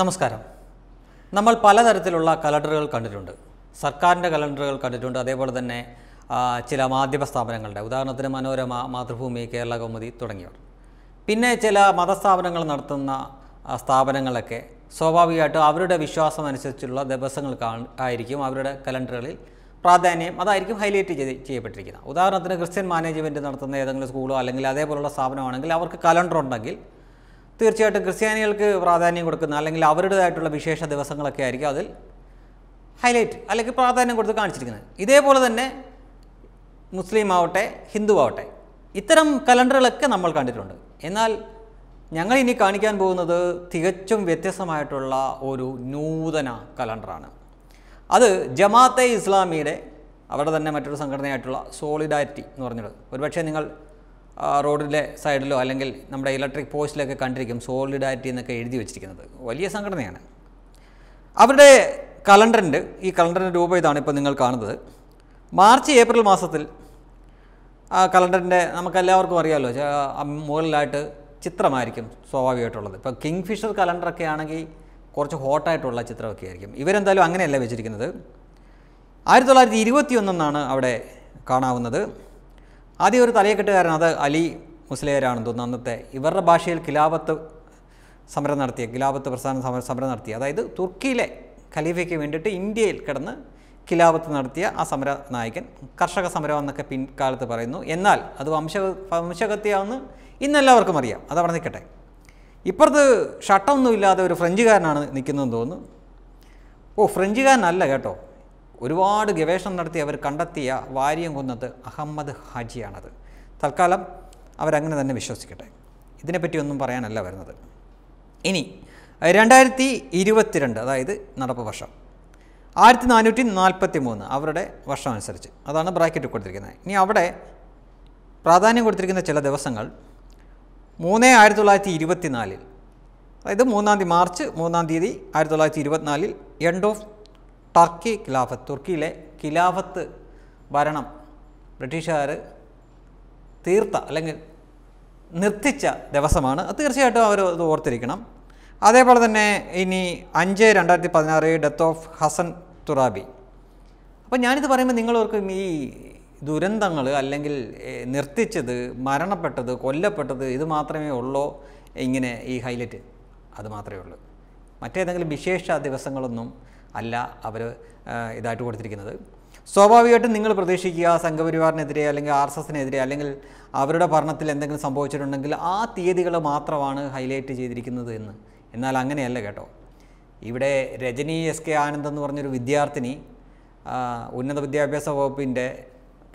നമസ്കാരം നമ്മൾ പലതരത്തിലുള്ള കലണ്ടറുകൾ കണ്ടിട്ടുണ്ട് സർക്കാരിന്റെ കലണ്ടറുകൾ കണ്ടിട്ടുണ്ട് അതേപോലെ തന്നെ ചില മാധ്യമ സ്ഥാപനങ്ങളുടെ ഉദാഹരണത്തിന് മനോരമ മാതൃഭൂമി കേരള കൗമുദി തുടങ്ങിയവർ പിന്നെ ചില മതസ്ഥാപനങ്ങൾ നടത്തുന്ന സ്ഥാപനങ്ങളൊക്കെ സ്വാഭാവികമായിട്ടും അവരുടെ വിശ്വാസം അനുസരിച്ചുള്ള ദിവസങ്ങൾ ആയിരിക്കും അവരുടെ കലണ്ടറുകളിൽ പ്രാധാന്യം അതായിരിക്കും ഹൈലൈറ്റ് ചെയ്യപ്പെട്ടിരിക്കുന്നത് ഉദാഹരണത്തിന് ക്രിസ്ത്യൻ മാനേജ്മെന്റ് നടത്തുന്ന ഏതെങ്കിലും സ്കൂളോ അല്ലെങ്കിൽ അതേപോലെയുള്ള സ്ഥാപനമാണെങ്കിൽ അവർക്ക് കലണ്ടർ ഉണ്ടെങ്കിൽ തീർച്ചയായിട്ടും ക്രിസ്ത്യാനികൾക്ക് പ്രാധാന്യം കൊടുക്കുന്ന അല്ലെങ്കിൽ അവരുടേതായിട്ടുള്ള വിശേഷ ദിവസങ്ങളൊക്കെ ആയിരിക്കും അതിൽ ഹൈലൈറ്റ് അല്ലെങ്കിൽ പ്രാധാന്യം കൊടുത്ത് കാണിച്ചിരിക്കുന്നത് ഇതേപോലെ തന്നെ മുസ്ലിം ആവട്ടെ ഹിന്ദു ആവട്ടെ ഇത്തരം കലണ്ടറുകളൊക്കെ നമ്മൾ കണ്ടിട്ടുണ്ട് എന്നാൽ ഞങ്ങൾ ഇനി കാണിക്കാൻ പോകുന്നത് തികച്ചും വ്യത്യസ്തമായിട്ടുള്ള ഒരു നൂതന കലണ്ടറാണ് അത് ജമാഅത്തെ ഇസ്ലാമിയുടെ അവരുടെ തന്നെ മറ്റൊരു സംഘടനയായിട്ടുള്ള സോളിഡാരിറ്റി എന്ന് പറഞ്ഞത് ഒരുപക്ഷേ നിങ്ങൾ റോഡിലെ സൈഡിലോ അല്ലെങ്കിൽ നമ്മുടെ ഇലക്ട്രിക് പോസ്റ്റിലൊക്കെ കണ്ടിരിക്കും സോളിഡാരിറ്റി എന്നൊക്കെ എഴുതി വെച്ചിരിക്കുന്നത് വലിയ സംഘടനയാണ് അവരുടെ കലണ്ടറിൻ്റെ ഈ കലണ്ടറിൻ്റെ രൂപം ഇതാണ് ഇപ്പോൾ നിങ്ങൾ കാണുന്നത് മാർച്ച് ഏപ്രിൽ മാസത്തിൽ ആ കലണ്ടറിൻ്റെ നമുക്കെല്ലാവർക്കും അറിയാമല്ലോ മുകളിലായിട്ട് ചിത്രമായിരിക്കും സ്വാഭാവികമായിട്ടുള്ളത് ഇപ്പോൾ കിങ് ഫിഷർ കലണ്ടറൊക്കെ ആണെങ്കിൽ കുറച്ച് ഹോട്ടായിട്ടുള്ള ചിത്രമൊക്കെ ആയിരിക്കും ഇവരെന്തായാലും അങ്ങനെയല്ല വെച്ചിരിക്കുന്നത് 1921 അവിടെ കാണാവുന്നത് ആദ്യം ഒരു തലയക്കെട്ടുകാരൻ അത് അലി മുസ്ലിയാരാണെന്ന് തോന്നുന്നു അന്നത്തെ ഇവരുടെ ഭാഷയിൽ ഖിലാഫത്ത് പ്രസ്ഥാന സമരം നടത്തിയ അതായത് തുർക്കിയിലെ ഖലീഫയ്ക്ക് വേണ്ടിയിട്ട് ഇന്ത്യയിൽ കിടന്ന് ഖിലാഫത്ത് നടത്തിയ ആ സമര നായകൻ കർഷക സമരം എന്നൊക്കെ പിൻകാലത്ത് പറയുന്നു എന്നാൽ അത് വംശഹത്യയാണെന്ന് ഇന്നെല്ലാവർക്കും അറിയാം അതവിടെ നിൽക്കട്ടെ ഇപ്പുറത്ത് ഷട്ടൊന്നുമില്ലാതെ ഒരു ഫ്രഞ്ചുകാരനാണ് നിൽക്കുന്നതെന്ന് തോന്നുന്നു ഫ്രഞ്ചുകാരനല്ല കേട്ടോ ഒരുപാട് ഗവേഷണം നടത്തി അവർ കണ്ടെത്തിയ വാര്യം കൊന്നത് അഹമ്മദ് ഹാജിയാണത് തൽക്കാലം അവരങ്ങനെ തന്നെ വിശ്വസിക്കട്ടെ ഇതിനെപ്പറ്റിയൊന്നും പറയാനല്ല വരുന്നത് ഇനി 2022 അതായത് നടപ്പ് വർഷം 1443 അവരുടെ വർഷം അനുസരിച്ച് അതാണ് ബ്രാക്കറ്റ് കൊടുത്തിരിക്കുന്നത് ഇനി അവിടെ പ്രാധാന്യം കൊടുത്തിരിക്കുന്ന ചില ദിവസങ്ങൾ 3/1924 അതായത് 3 മാർച്ച് 3 1924 എൻഡ് ഓഫ് ടർക്കി ഖിലാഫത്ത് തുർക്കിയിലെ ഖിലാഫത്ത് ഭരണം ബ്രിട്ടീഷുകാർ തീർത്ത അല്ലെങ്കിൽ നിർത്തിച്ച ദിവസമാണ് അത് തീർച്ചയായിട്ടും അവർ അത് ഓർത്തിരിക്കണം അതേപോലെ തന്നെ ഇനി 5/2016 ഡെത്ത് ഓഫ് ഹസൻ തുറാബി അപ്പോൾ ഞാനിത് പറയുമ്പോൾ നിങ്ങളോർക്കും ഈ ദുരന്തങ്ങൾ അല്ലെങ്കിൽ നിർത്തിച്ചത് മരണപ്പെട്ടത് കൊല്ലപ്പെട്ടത് ഇത് മാത്രമേ ഉള്ളൂ ഇങ്ങനെ ഈ ഹൈലൈറ്റ് അത് മാത്രമേ ഉള്ളൂ മറ്റേതെങ്കിലും വിശേഷ ദിവസങ്ങളൊന്നും അല്ല അവർ ഇതായിട്ട് കൊടുത്തിരിക്കുന്നത് സ്വാഭാവികമായിട്ടും നിങ്ങൾ പ്രതീക്ഷിക്കുക സംഘപരിവാറിനെതിരെ അല്ലെങ്കിൽ ആർഎസ്എസിനെതിരെ അല്ലെങ്കിൽ അവരുടെ ഭരണത്തിൽ എന്തെങ്കിലും സംഭവിച്ചിട്ടുണ്ടെങ്കിൽ ആ തീയതികൾ മാത്രമാണ് ഹൈലൈറ്റ് ചെയ്തിരിക്കുന്നത് എന്ന് എന്നാൽ അങ്ങനെയല്ല കേട്ടോ ഇവിടെ രജനി എസ് കെ ആനന്ദ് എന്ന് പറഞ്ഞൊരു വിദ്യാർത്ഥിനി ഉന്നത വിദ്യാഭ്യാസ വകുപ്പിൻ്റെ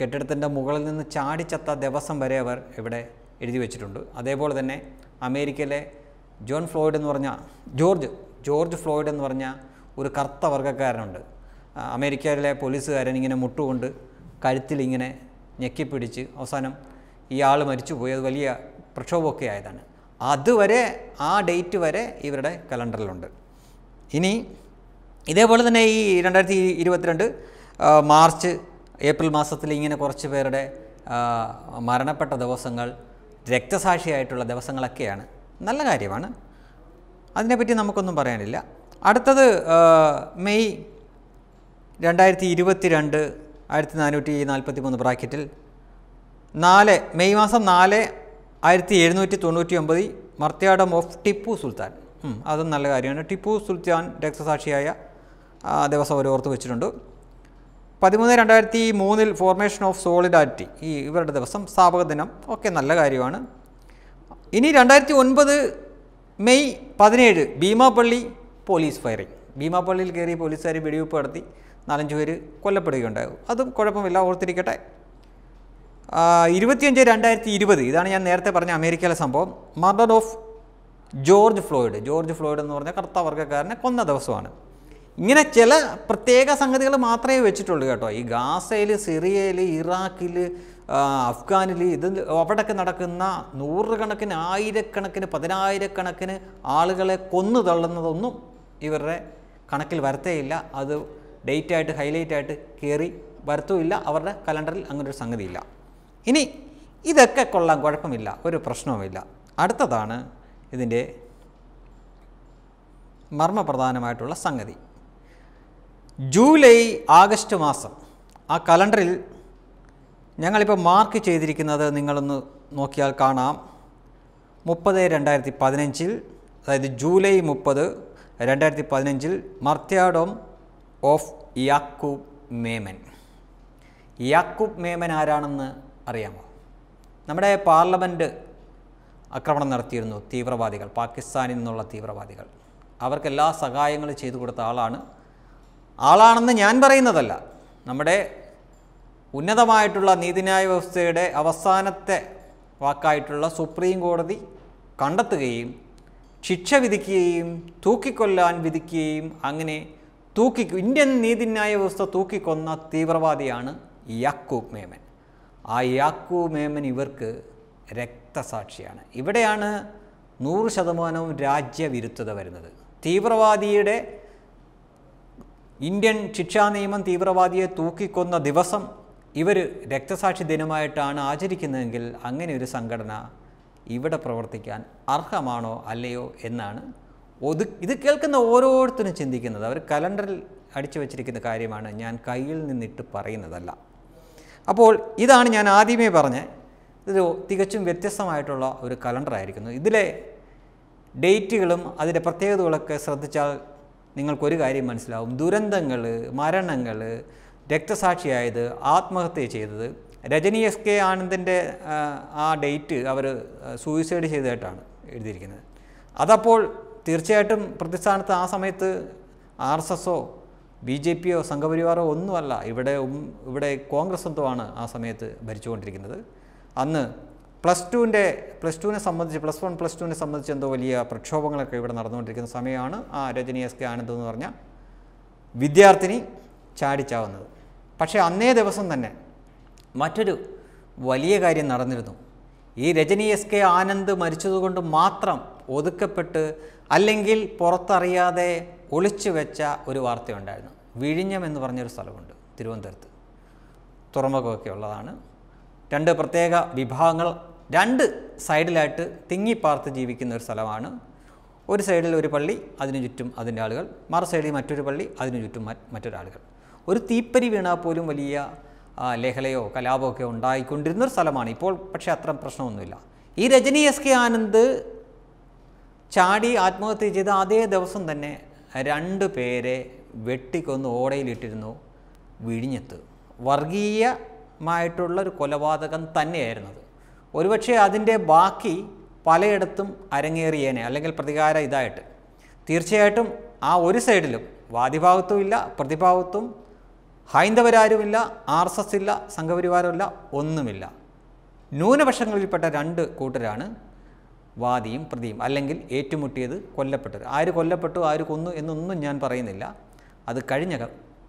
കെട്ടിടത്തിൻ്റെ മുകളിൽ നിന്ന് ചാടിച്ചത്ത ദിവസം വരെ അവർ ഇവിടെ എഴുതി വെച്ചിട്ടുണ്ട് അതേപോലെ തന്നെ അമേരിക്കയിലെ ജോർജ് ഫ്ലോയിഡ് എന്ന് പറഞ്ഞ ഒരു കറുത്ത വർഗ്ഗക്കാരനുണ്ട് അമേരിക്കയിലെ പോലീസുകാരൻ ഇങ്ങനെ മുട്ടുകൊണ്ട് കഴുത്തിലിങ്ങനെ ഞെക്കിപ്പിടിച്ച് അവസാനം ഇയാൾ മരിച്ചുപോയി അത് വലിയ പ്രക്ഷോഭമൊക്കെ ആയതാണ് അതുവരെ ആ ഡേറ്റ് വരെ ഇവരുടെ കലണ്ടറിലുണ്ട് ഇനി ഇതേപോലെ തന്നെ ഈ 2022 മാർച്ച് ഏപ്രിൽ മാസത്തിൽ ഇങ്ങനെ കുറച്ച് പേരുടെ മരണപ്പെട്ട ദിവസങ്ങൾ രക്തസാക്ഷിയായിട്ടുള്ള ദിവസങ്ങളൊക്കെയാണ് നല്ല കാര്യമാണ് അതിനെപ്പറ്റി നമുക്കൊന്നും പറയാനില്ല അടുത്തത് മെയ് 2022 1443 ബ്രാക്കറ്റിൽ മെയ് മാസം 4 1799 മർത്തിയാഡം ഓഫ് ടിപ്പു സുൽത്താൻ അതും നല്ല കാര്യമാണ് ടിപ്പു സുൽത്താൻ രക്തസാക്ഷിയായ ദിവസം അവർ ഓർത്ത് വെച്ചിട്ടുണ്ട് 13/2003 ഫോർമേഷൻ ഓഫ് സോളിഡാരിറ്റി ഈ ഇവരുടെ ദിവസം സ്ഥാപക ദിനം ഒക്കെ നല്ല കാര്യമാണ് ഇനി 2009 മെയ് 17 ഭീമാപള്ളി പോലീസ് ഫയറിംഗ് ഭീമാപള്ളിയിൽ കയറി പോലീസുകാർ വെടിവെപ്പ് നടത്തി 4-5 പേര് കൊല്ലപ്പെടുകയുണ്ടാകും അതും കുഴപ്പമില്ല ഓർത്തിരിക്കട്ടെ 25/2020 ഇതാണ് ഞാൻ നേരത്തെ പറഞ്ഞ അമേരിക്കയിലെ സംഭവം മർഡർ ഓഫ് ജോർജ് ഫ്ലോയിഡ് എന്ന് പറഞ്ഞ കറുത്ത വർഗ്ഗക്കാരനെ കൊന്ന ദിവസമാണ് ഇങ്ങനെ ചില പ്രത്യേക സംഗതികൾ മാത്രമേ വെച്ചിട്ടുള്ളൂ കേട്ടോ ഈ ഗാസയിൽ സിറിയയിൽ ഇറാഖിൽ അഫ്ഗാനിൽ ഇതിൽ അവിടെയൊക്കെ നടക്കുന്ന നൂറുകണക്കിന് ആയിരക്കണക്കിന് പതിനായിരക്കണക്കിന് ആളുകളെ കൊന്നു തള്ളുന്നതൊന്നും ഇവരുടെ കണക്കിൽ വരത്തേയില്ല അത് ഡേറ്റായിട്ട് ഹൈലൈറ്റായിട്ട് കയറി വരത്തുമില്ല അവരുടെ കലണ്ടറിൽ അങ്ങനൊരു സംഗതിയില്ല ഇനി ഇതൊക്കെ കൊള്ളാൻ കുഴപ്പമില്ല ഒരു പ്രശ്നവുമില്ല അടുത്തതാണ് ഇതിൻ്റെ മർമ്മപ്രധാനമായിട്ടുള്ള സംഗതി. ജൂലൈ ആഗസ്റ്റ് മാസം ആ കലണ്ടറിൽ ഞങ്ങളിപ്പോൾ മാർക്ക് ചെയ്തിരിക്കുന്നത് നിങ്ങളൊന്ന് നോക്കിയാൽ കാണാം. 30-2015 അതായത് July 30, 2015 martyrdom of Yakub Memon. Yakub Memon ആരാണെന്ന് അറിയാമോ? നമ്മുടെ പാർലമെൻറ്റ് ആക്രമണം നടത്തിയിരുന്നു തീവ്രവാദികൾ, പാകിസ്ഥാനിൽ നിന്നുള്ള തീവ്രവാദികൾ. അവർക്ക് എല്ലാ സഹായങ്ങളും ചെയ്തു കൊടുത്ത ആളാണെന്ന് ഞാൻ പറയുന്നതല്ല. നമ്മുടെ ഉന്നതമായിട്ടുള്ള നീതിന്യായ വ്യവസ്ഥയുടെ അവസാനത്തെ വാക്കായിട്ടുള്ള സുപ്രീം കോടതി കണ്ടെത്തുകയും ശിക്ഷ വിധിക്കുകയും തൂക്കിക്കൊല്ലാൻ വിധിക്കുകയും അങ്ങനെ ഇന്ത്യൻ നീതിന്യായ വ്യവസ്ഥ തൂക്കിക്കൊന്ന തീവ്രവാദിയാണ് യാക്കൂബ് മേമൻ. ആ യാക്കൂബ് മേമൻ ഇവർക്ക് രക്തസാക്ഷിയാണ്. ഇവിടെയാണ് 100% രാജ്യവിരുദ്ധത വരുന്നത്. തീവ്രവാദിയുടെ ഇന്ത്യൻ ശിക്ഷാ നിയമം തീവ്രവാദിയെ തൂക്കിക്കൊന്ന ദിവസം ഇവർ രക്തസാക്ഷി ദിനമായിട്ടാണ് ആചരിക്കുന്നതെങ്കിൽ അങ്ങനെ ഒരു സംഘടന ഇവിടെ പ്രവർത്തിക്കാൻ അർഹമാണോ അല്ലയോ എന്നാണ് ഇത് കേൾക്കുന്ന ഓരോരുത്തരും ചിന്തിക്കുന്നത്. അവർ കലണ്ടറിൽ അടിച്ചു വച്ചിരിക്കുന്ന കാര്യമാണ്, ഞാൻ കയ്യിൽ നിന്നിട്ട് പറയുന്നതല്ല. അപ്പോൾ ഇതാണ് ഞാൻ ആദ്യമേ പറഞ്ഞ, ഇത് തികച്ചും വ്യത്യസ്തമായിട്ടുള്ള ഒരു കലണ്ടറായിരിക്കുന്നു. ഇതിലെ ഡേറ്റുകളും അതിൻ്റെ പ്രത്യേകതകളൊക്കെ ശ്രദ്ധിച്ചാൽ നിങ്ങൾക്കൊരു കാര്യം മനസ്സിലാവും. ദുരന്തങ്ങൾ, മരണങ്ങൾ, രക്തസാക്ഷിയായത്, ആത്മഹത്യ ചെയ്തത്. രജനി എസ് കെ ആനന്ദിൻ്റെ ആ ഡേറ്റ് അവർ സൂയിസൈഡ് ചെയ്തതായിട്ടാണ് എഴുതിയിരിക്കുന്നത്. അതപ്പോൾ തീർച്ചയായിട്ടും പ്രതിസ്ഥാനത്ത് ആ സമയത്ത് RSSO BJPയോ സംഘപരിവാരോ ഒന്നുമല്ല, ഇവിടെ കോൺഗ്രസ് എന്തുമാണ് ആ സമയത്ത് ഭരിച്ചുകൊണ്ടിരിക്കുന്നത്. അന്ന് പ്ലസ് വൺ പ്ലസ് ടുവിനെ സംബന്ധിച്ച് എന്തോ വലിയ പ്രക്ഷോഭങ്ങളൊക്കെ ഇവിടെ നടന്നുകൊണ്ടിരിക്കുന്ന സമയമാണ് ആ രജനി എസ് കെ ആനന്ദ് എന്ന് പറഞ്ഞ വിദ്യാർത്ഥിനി ചാടിച്ചാവുന്നത്. പക്ഷേ അന്നേ ദിവസം തന്നെ മറ്റൊരു വലിയ കാര്യം നടന്നിരുന്നു. ഈ രജനി എസ് കെ ആനന്ദ് മരിച്ചതുകൊണ്ട് മാത്രം ഒതുക്കപ്പെട്ട് അല്ലെങ്കിൽ പുറത്തറിയാതെ ഒളിച്ചു വെച്ച ഒരു വാർത്തയുണ്ടായിരുന്നു. വിഴിഞ്ഞം എന്ന് പറഞ്ഞൊരു സ്ഥലമുണ്ട് തിരുവനന്തപുരത്ത്, തുറമുഖമൊക്കെ ഉള്ളതാണ്. 2 പ്രത്യേക വിഭാഗങ്ങൾ 2 സൈഡിലായിട്ട് തിങ്ങിപ്പാർത്ത് ജീവിക്കുന്ന ഒരു സ്ഥലമാണ്. ഒരു സൈഡിൽ ഒരു പള്ളി, അതിനു ചുറ്റും അതിൻ്റെ ആളുകൾ, മറു സൈഡിൽ മറ്റൊരു പള്ളി, അതിനു ചുറ്റും മറ്റൊരാളുകൾ. ഒരു തീപ്പരി വീണാൽ പോലും വലിയ ലേഖലയോ കലാപമോ ഒക്കെ ഉണ്ടായിക്കൊണ്ടിരുന്ന ഒരു സ്ഥലമാണ്. ഇപ്പോൾ പക്ഷേ അത്ര പ്രശ്നമൊന്നുമില്ല. ഈ രജനി എസ് കെ ആനന്ദ് ചാടി ആത്മഹത്യ ചെയ്ത അതേ ദിവസം തന്നെ 2 പേരെ വെട്ടിക്കൊന്ന് ഓടയിലിട്ടിരുന്നു വിഴിഞ്ഞത്ത്. വർഗീയമായിട്ടുള്ളൊരു കൊലപാതകം തന്നെയായിരുന്നത്. ഒരുപക്ഷെ അതിൻ്റെ ബാക്കി പലയിടത്തും അരങ്ങേറിയേനെ, അല്ലെങ്കിൽ പ്രതികാര ഇതായിട്ട്. തീർച്ചയായിട്ടും ആ ഒരു സൈഡിലും വാദിഭാഗത്തും ഇല്ല, പ്രതിഭാഗത്തും ഹൈന്ദവരാരുമില്ല, RSS ഇല്ല, സംഘപരിവാരമില്ല, ഒന്നുമില്ല. ന്യൂനപക്ഷങ്ങളിൽപ്പെട്ട 2 കൂട്ടരാണ് വാദിയും പ്രതിയും, അല്ലെങ്കിൽ ഏറ്റുമുട്ടിയത് കൊല്ലപ്പെട്ടത്. ആര് കൊല്ലപ്പെട്ടു ആര് കൊന്നു എന്നൊന്നും ഞാൻ പറയുന്നില്ല, അത് കഴിഞ്ഞ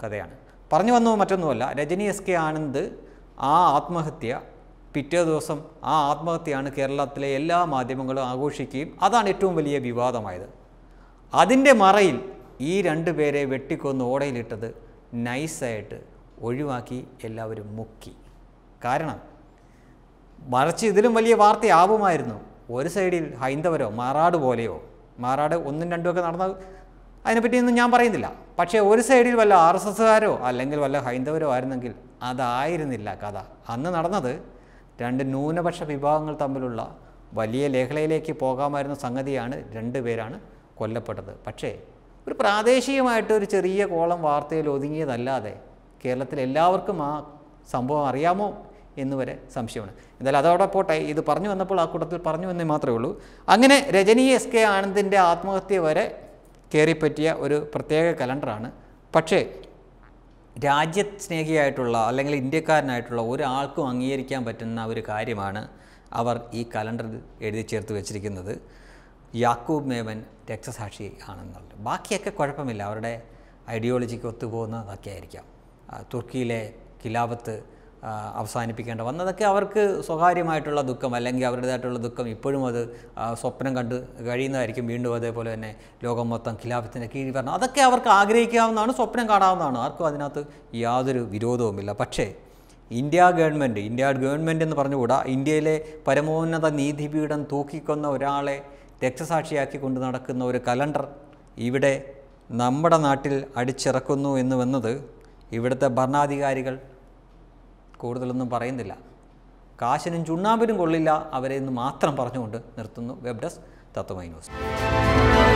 കഥയാണ്. പറഞ്ഞു വന്നോ മറ്റൊന്നുമല്ല, രജനി എസ് കെ ആനന്ദ് ആ ആത്മഹത്യ പിറ്റേ ദിവസം ആ ആത്മഹത്യയാണ് കേരളത്തിലെ എല്ലാ മാധ്യമങ്ങളും ആഘോഷിക്കുകയും അതാണ് ഏറ്റവും വലിയ വിവാദമായത്. അതിൻ്റെ മറയിൽ ഈ 2 പേരെ വെട്ടിക്കൊന്ന് ഓടയിലിട്ടത് നൈസായിട്ട് ഒഴിവാക്കി എല്ലാവരും മുക്കി. കാരണം മറിച്ച് ഇതിലും വലിയ വാർത്തയാവുമായിരുന്നു. ഒരു സൈഡിൽ ഹൈന്ദവരോ മാറാട് പോലെയോ, മാറാട് 1, 2 ഒക്കെ നടന്നത് അതിനെപ്പറ്റിയൊന്നും ഞാൻ പറയുന്നില്ല. പക്ഷേ ഒരു സൈഡിൽ വല്ല RSSകാരോ അല്ലെങ്കിൽ വല്ല ഹൈന്ദവരോ ആയിരുന്നെങ്കിൽ അതായിരുന്നില്ല കഥ. അന്ന് നടന്നത് 2 ന്യൂനപക്ഷ വിഭാഗങ്ങൾ തമ്മിലുള്ള വലിയ ലേഖലയിലേക്ക് പോകാമായിരുന്ന സംഗതിയാണ്. 2 പേരാണ് കൊല്ലപ്പെട്ടത്. പക്ഷേ ഒരു പ്രാദേശികമായിട്ട് ഒരു ചെറിയ കോളം വാർത്തയിൽ ഒതുങ്ങിയതല്ലാതെ കേരളത്തിലെ എല്ലാവർക്കും ആ സംഭവം അറിയാമോ എന്നുവരെ സംശയമാണ്. എന്തായാലും അതോടെ പോട്ടെ, ഇത് പറഞ്ഞു വന്നപ്പോൾ ആ കൂട്ടത്തിൽ പറഞ്ഞു എന്നേ മാത്രമേ ഉള്ളൂ. അങ്ങനെ രജനി എസ് കെ ആനന്ദിൻ്റെ ആത്മഹത്യ വരെ കയറിപ്പറ്റിയ ഒരു പ്രത്യേക കലണ്ടറാണ്. പക്ഷേ രാജ്യസ്നേഹിയായിട്ടുള്ള അല്ലെങ്കിൽ ഇന്ത്യക്കാരനായിട്ടുള്ള ഒരാൾക്കും അംഗീകരിക്കാൻ പറ്റുന്ന ഒരു കാര്യമാണ് അവർ ഈ കലണ്ടറിൽ എഴുതി ചേർത്ത് വെച്ചിരിക്കുന്നത്. യാക്കൂബ് മേമൻ രക്തസാക്ഷി ആണെന്നുള്ളത്. ബാക്കിയൊക്കെ കുഴപ്പമില്ല, അവരുടെ ഐഡിയോളജിക്ക് ഒത്തുപോകുന്നതൊക്കെ ആയിരിക്കാം. തുർക്കിയിലെ ഖിലാഫത്ത് അവസാനിപ്പിക്കേണ്ട വന്നതൊക്കെ അവർക്ക് സ്വകാര്യമായിട്ടുള്ള ദുഃഖം, അല്ലെങ്കിൽ അവരുടേതായിട്ടുള്ള ദുഃഖം ഇപ്പോഴും അത് സ്വപ്നം കണ്ട് കഴിയുന്നതായിരിക്കും. വീണ്ടും അതേപോലെ തന്നെ ലോകം മൊത്തം ഖിലാഫത്തിൻ്റെ കീഴിൽ വരണം, അതൊക്കെ അവർക്ക് ആഗ്രഹിക്കാവുന്നതാണ്, സ്വപ്നം കാണാവുന്നതാണ്. ആർക്കും അതിനകത്ത് യാതൊരു വിരോധവുമില്ല. പക്ഷേ ഇന്ത്യ ഗവൺമെൻറ് എന്ന് പറഞ്ഞുകൂടാ. ഇന്ത്യയിലെ പരമോന്നത നീതിപീഠം തൂക്കിക്കൊന്ന ഒരാളെ രക്തസാക്ഷിയാക്കി കൊണ്ട് നടക്കുന്ന ഒരു കലണ്ടർ ഇവിടെ നമ്മുടെ നാട്ടിൽ അടിച്ചിറക്കുന്നു എന്നുവെന്നത് ഇവിടുത്തെ ഭരണാധികാരികൾ കൂടുതലൊന്നും പറയുന്നില്ല. കാശിനും ചുണ്ണാമ്പിനും കൊള്ളില്ല അവരെന്ന് മാത്രം പറഞ്ഞുകൊണ്ട് നിർത്തുന്നു. വെബ് ഡെസ്ക് തത്വമൈ ന്യൂസ്.